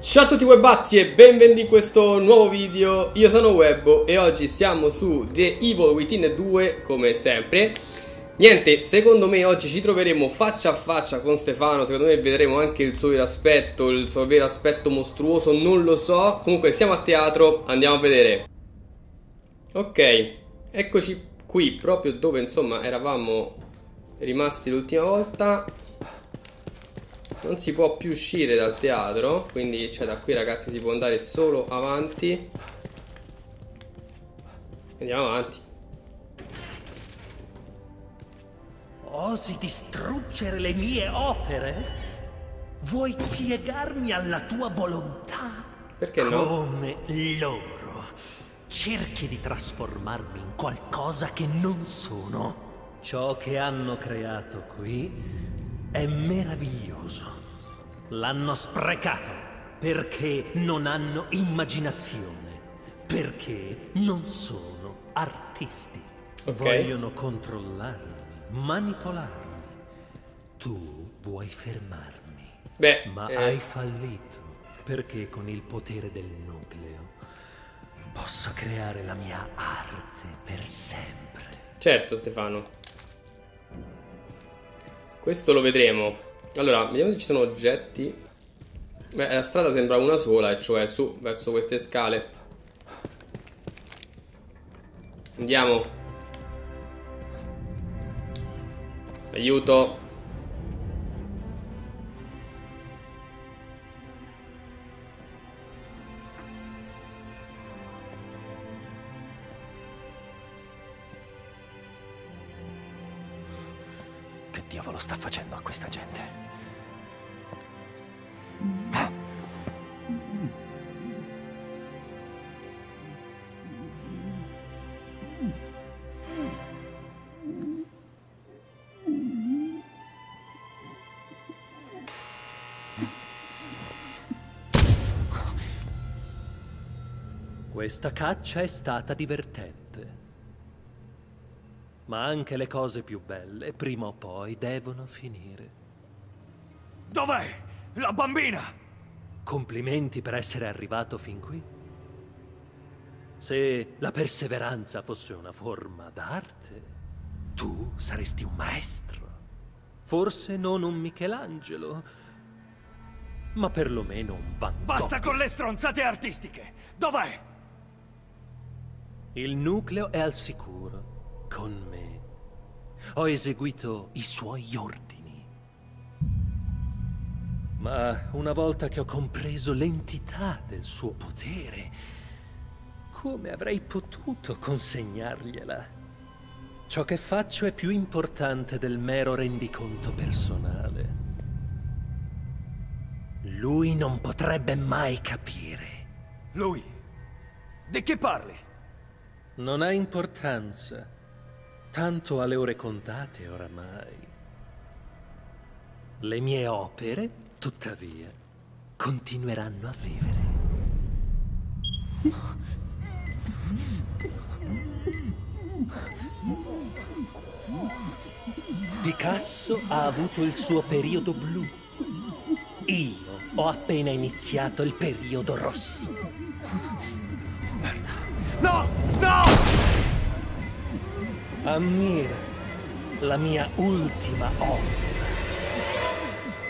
Ciao a tutti Webbazzi e benvenuti in questo nuovo video. Io sono Webbo e oggi siamo su The Evil Within 2 come sempre. Niente, secondo me oggi ci troveremo faccia a faccia con Stefano. Secondo me vedremo anche il suo vero aspetto mostruoso, non lo so. Comunque siamo a teatro, andiamo a vedere. Ok, eccoci qui, proprio dove insomma eravamo rimasti l'ultima volta. Non si può più uscire dal teatro, quindi da qui ragazzi si può andare solo avanti. Andiamo avanti. Osi distruggere le mie opere? Vuoi piegarmi alla tua volontà? Perché no? Come loro. Cerchi di trasformarmi in qualcosa che non sono. Ciò che hanno creato qui è meraviglioso. L'hanno sprecato perché non hanno immaginazione, perché non sono artisti. Okay. Vogliono controllarmi, manipolarmi. Tu vuoi fermarmi. Beh, ma hai fallito perché con il potere del nucleo posso creare la mia arte per sempre. Certo, Stefano. Questo lo vedremo. Allora, vediamo se ci sono oggetti. Beh, la strada sembra una sola, e cioè su, verso queste scale. Andiamo. Aiuto. Diavolo sta facendo a questa gente? Questa caccia è stata divertente. Ma anche le cose più belle, prima o poi, devono finire. Dov'è la bambina? Complimenti per essere arrivato fin qui. Se la perseveranza fosse una forma d'arte, tu saresti un maestro. Forse non un Michelangelo, ma perlomeno un Van Gogh. Basta con le stronzate artistiche! Dov'è? Il nucleo è al sicuro. Con me. Ho eseguito i suoi ordini. Ma una volta che ho compreso l'entità del suo potere, come avrei potuto consegnargliela? Ciò che faccio è più importante del mero rendiconto personale. Lui non potrebbe mai capire. Lui? Di che parli? Non ha importanza. Tanto alle ore contate oramai. Le mie opere, tuttavia, continueranno a vivere. Picasso ha avuto il suo periodo blu. Io ho appena iniziato il periodo rosso. Merda. No! No! Ammira la mia ultima opera.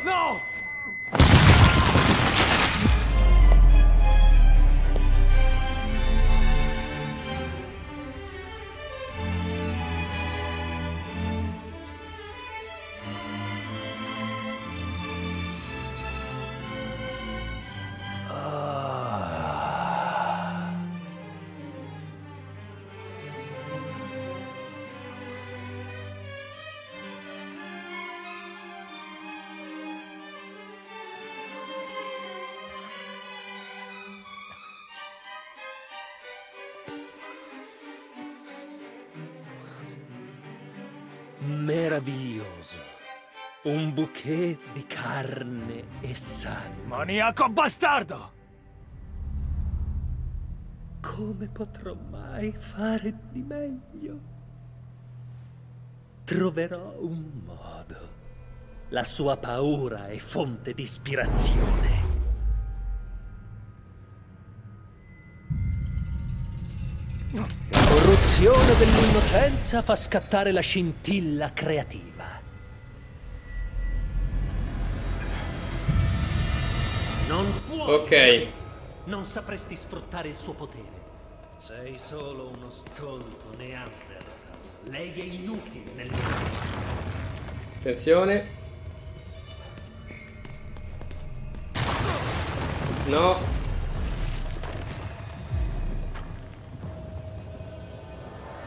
No! Meraviglioso. Un bouquet di carne e sangue. Maniaco bastardo! Come potrò mai fare di meglio? Troverò un modo. La sua paura è fonte di ispirazione. La corruzione dell'innocenza fa scattare la scintilla creativa. Non puoi. Ok. Non sapresti sfruttare il suo potere. Sei solo uno stolto Neanderthal. Lei è inutile nel mondo. Attenzione. No.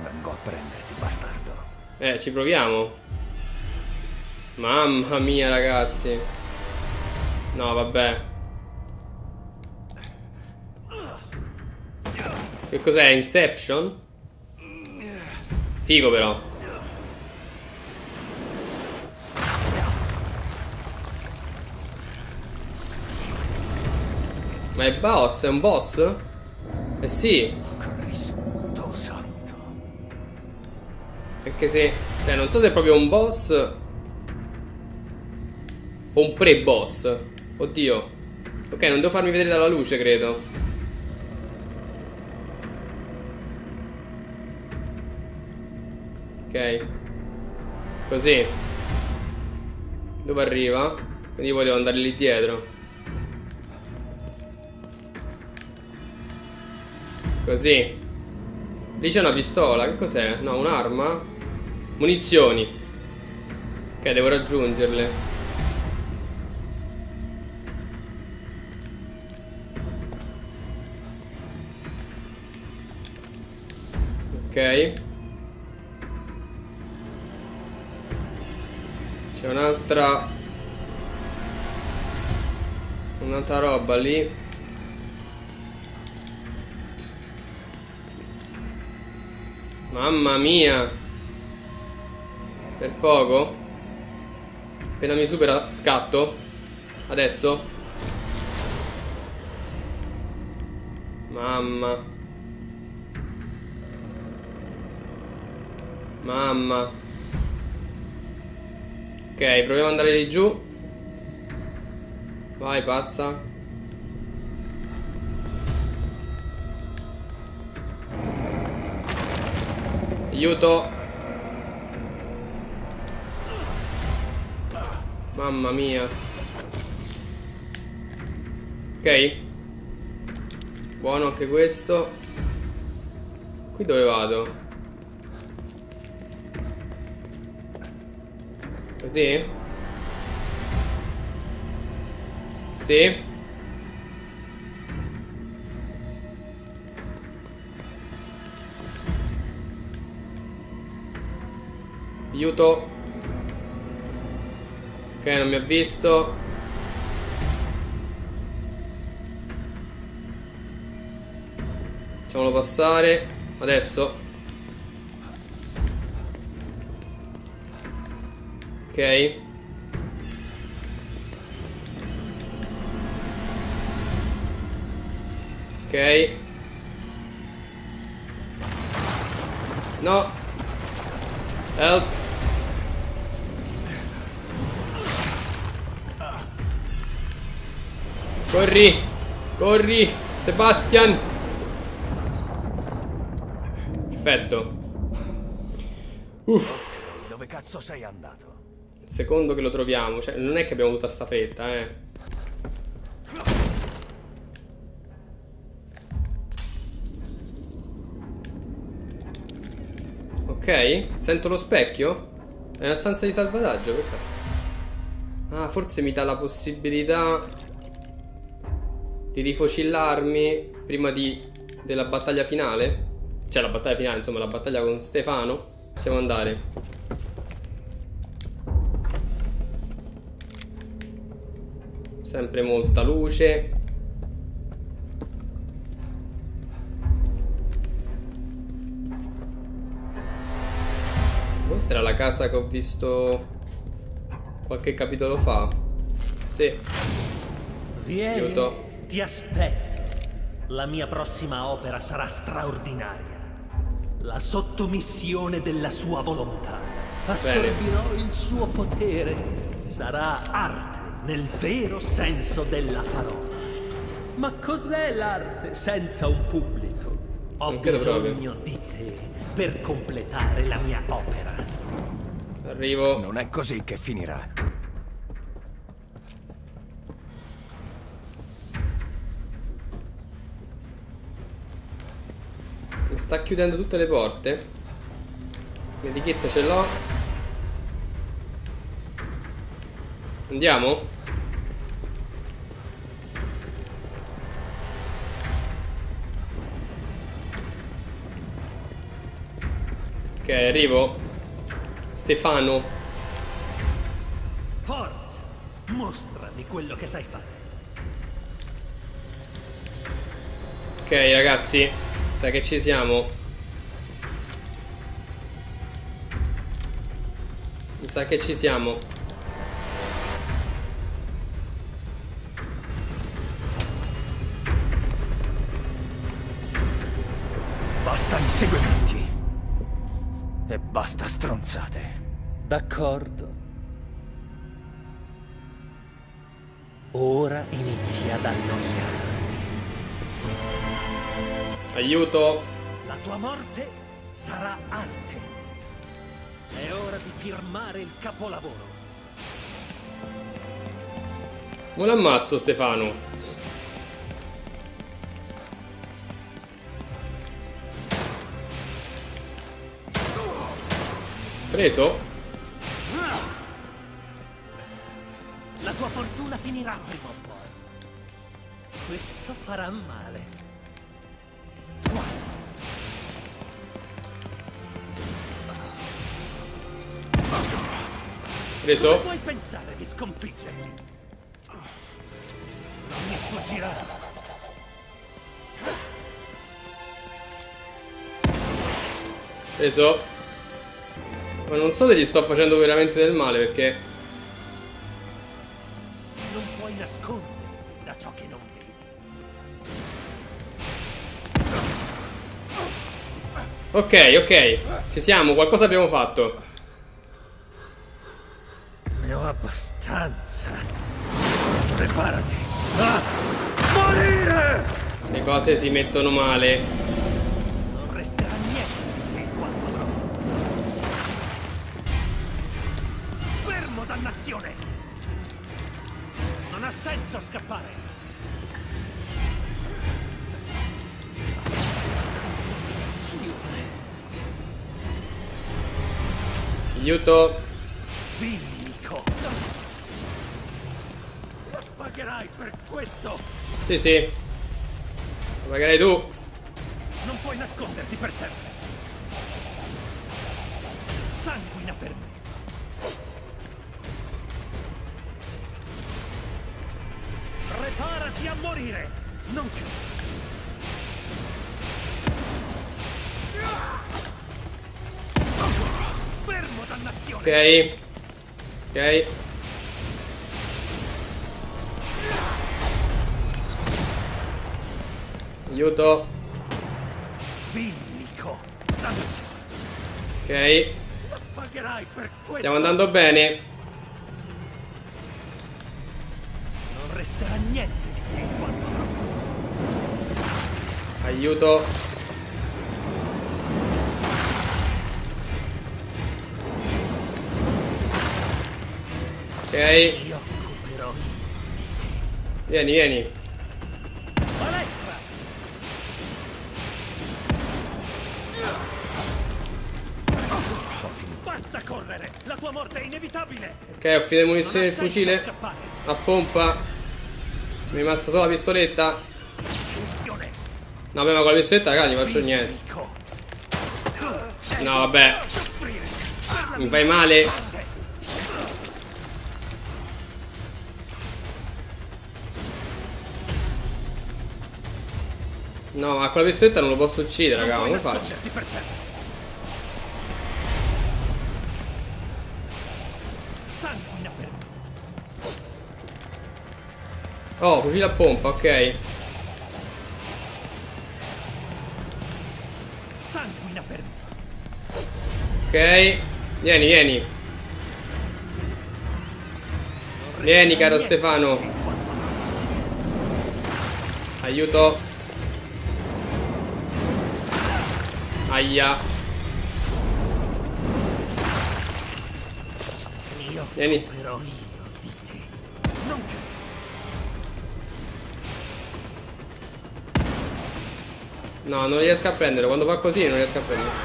Vengo a prenderti, bastardo. Ci proviamo. Mamma mia, ragazzi. No, vabbè. Che cos'è? Inception? Figo però. Ma è boss? È un boss? Eh sì. Cristo santo. Anche se... cioè non so se è proprio un boss o un pre-boss. Oddio. Ok, non devo farmi vedere dalla luce, credo. Ok. Così. Dove arriva? Quindi io volevo andare lì dietro. Così. Lì c'è una pistola. Che cos'è? No, un'arma? Munizioni. Ok, devo raggiungerle. Ok. C'è un'altra. Un'altra roba lì. Mamma mia. Per poco. Appena mi supera scatto. Adesso. Mamma. Mamma. Ok, proviamo ad andare lì giù. Vai, passa. Aiuto. Mamma mia. Ok. Buono anche questo. Qui dove vado? Così? Sì? Aiuto. Ok, non mi ha visto. Facciamolo passare. Adesso. Ok. Ok. No. Help. Corri. Corri, Sebastian. Perfetto. Uff. Dove cazzo sei andato? Secondo che lo troviamo, cioè non è che abbiamo avuto sta fretta, Ok, sento lo specchio. È una stanza di salvataggio, perché? Ah, forse mi dà la possibilità di rifocillarmi prima della battaglia finale. Cioè la battaglia finale, insomma, la battaglia con Stefano. Possiamo andare. Sempre molta luce. Questa era la casa che ho visto qualche capitolo fa. Sì. Vieni, aiuto. Ti aspetto. La mia prossima opera sarà straordinaria. La sottomissione della sua volontà. Assorbirò il suo potere. Sarà arte nel vero senso della parola. Ma cos'è l'arte senza un pubblico? Ho bisogno di te per completare la mia opera. Arrivo. Non è così che finirà. Mi sta chiudendo tutte le porte. L'etichetta ce l'ho. Andiamo? Ok, arrivo. Stefano. Forza, mostrami quello che sai fare. Ok, ragazzi, sa che ci siamo. Mi sa che ci siamo. Basta inseguimenti. E basta stronzate. D'accordo. Ora inizia ad annoiarmi. Aiuto! La tua morte sarà arte. È ora di firmare il capolavoro. Non l'ammazzo, Stefano. Preso? La tua fortuna finirà prima o poi. Questo farà male. Quasi. Preso? Come puoi pensare di sconfiggermi? Non mi sfuggirà. Preso? Ma non so se gli sto facendo veramente del male, perché non puoi nasconderti da ciò che non vedi. Ok, ok, ci siamo, qualcosa abbiamo fatto. Ne ho abbastanza. Preparati a morire! Le cose si mettono male. Non ha senso scappare. Aiuto. Villico. Pagherai per questo. Sì, sì. Pagherai tu. Non puoi nasconderti per sempre. Sanguina per me. Preparati a morire! Non credo. Fermo, dannazione! Ok. Ok. Aiuto. Villico. Ok. Pagherai per questo. Stiamo andando bene. Resterà niente di te quando... Aiuto. Ok. Io occuperò di te. Vieni, vieni. Palestra. Basta correre. La tua morte è inevitabile. Ok, ho finito le munizioni del fucile. A pompa. Mi è rimasta solo la pistoletta. No, beh, ma con la pistoletta, raga, non faccio niente. No, vabbè. Mi fai male. No, ma con la pistoletta non lo posso uccidere, raga. Come faccio? Oh, fucile a pompa, ok. Sanguina per me. Ok. Vieni, vieni. Vieni, caro Stefano. Aiuto. Aia. Vieni. No, non riesco a prendere. Quando fa così non riesco a prendere.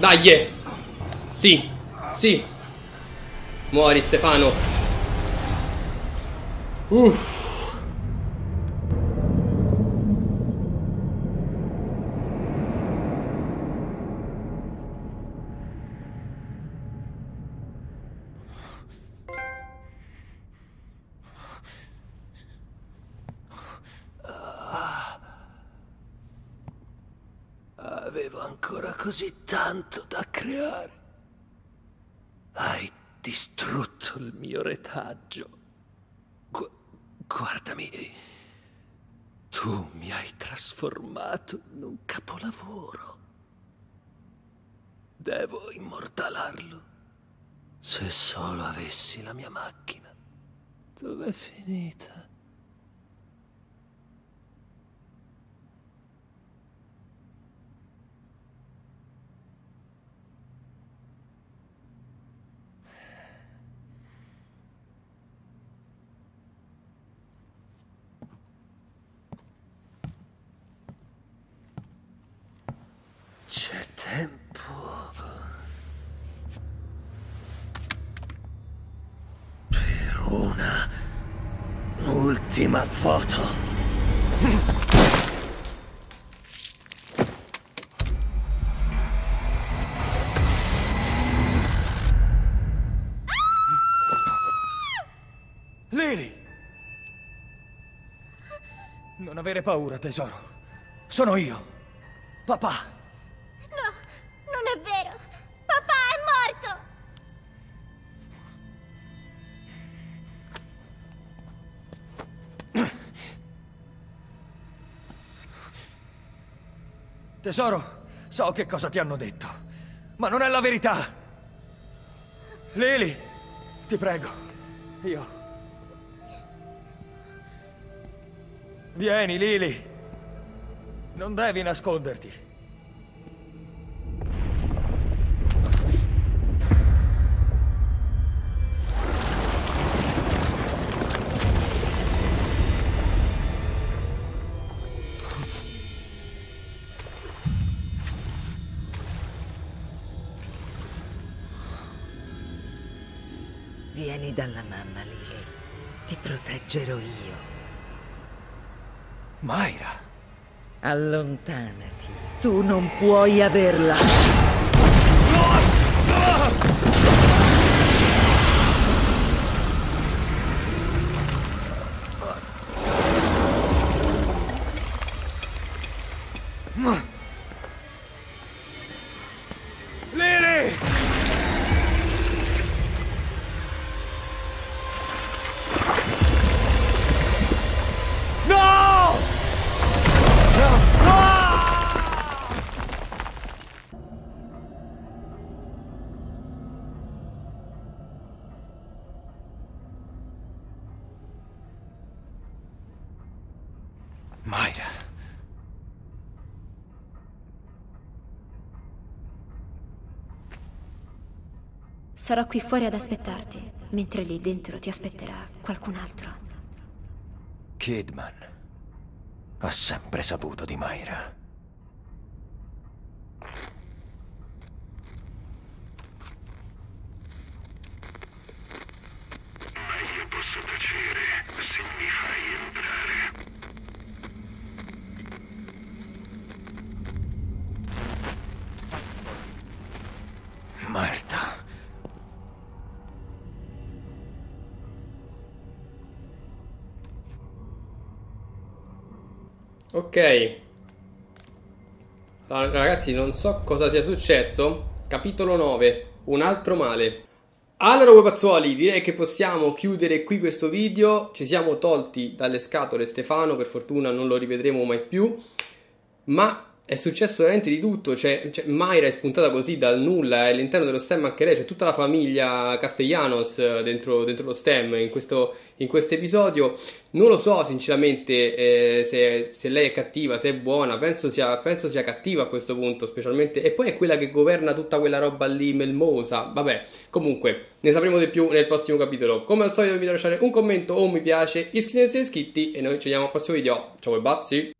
Dai! Yeah. Sì! Sì! Muori, Stefano! Uff! Avevo ancora così tanto da creare. Hai distrutto il mio retaggio. Guardami. Tu mi hai trasformato in un capolavoro. Devo immortalarlo. Se solo avessi la mia macchina. Dov'è finita? C'è tempo per una ultima foto. Lily! Non avere paura, tesoro. Sono io, papà. Non è vero! Papà è morto! Tesoro, so che cosa ti hanno detto, ma non è la verità! Lily, ti prego, io... Vieni, Lily! Non devi nasconderti! Vieni dalla mamma, Lily. Ti proteggerò io. Mayra! Allontanati. Tu non puoi averla. Mayra. Sarò qui fuori ad aspettarti, mentre lì dentro ti aspetterà qualcun altro. Kidman ha sempre saputo di Mayra. Meglio posso tacere se mi fai entrare. Merda. Ok. Allora, ragazzi, non so cosa sia successo. Capitolo 9. Un altro male. Allora, Webbazzuoli, direi che possiamo chiudere qui questo video. Ci siamo tolti dalle scatole Stefano. Per fortuna non lo rivedremo mai più. Ma è successo veramente di tutto, cioè Mayra è spuntata così dal nulla, e all'interno dello STEM anche lei, c'è tutta la famiglia Castellanos dentro lo STEM in questo episodio. Non lo so sinceramente se lei è cattiva, se è buona, penso sia cattiva a questo punto, specialmente, e poi è quella che governa tutta quella roba lì melmosa, vabbè, comunque ne sapremo di più nel prossimo capitolo. Come al solito vi invito a lasciare un commento o un mi piace, iscrivetevi se iscritti e noi ci vediamo al prossimo video, ciao Webbazzi!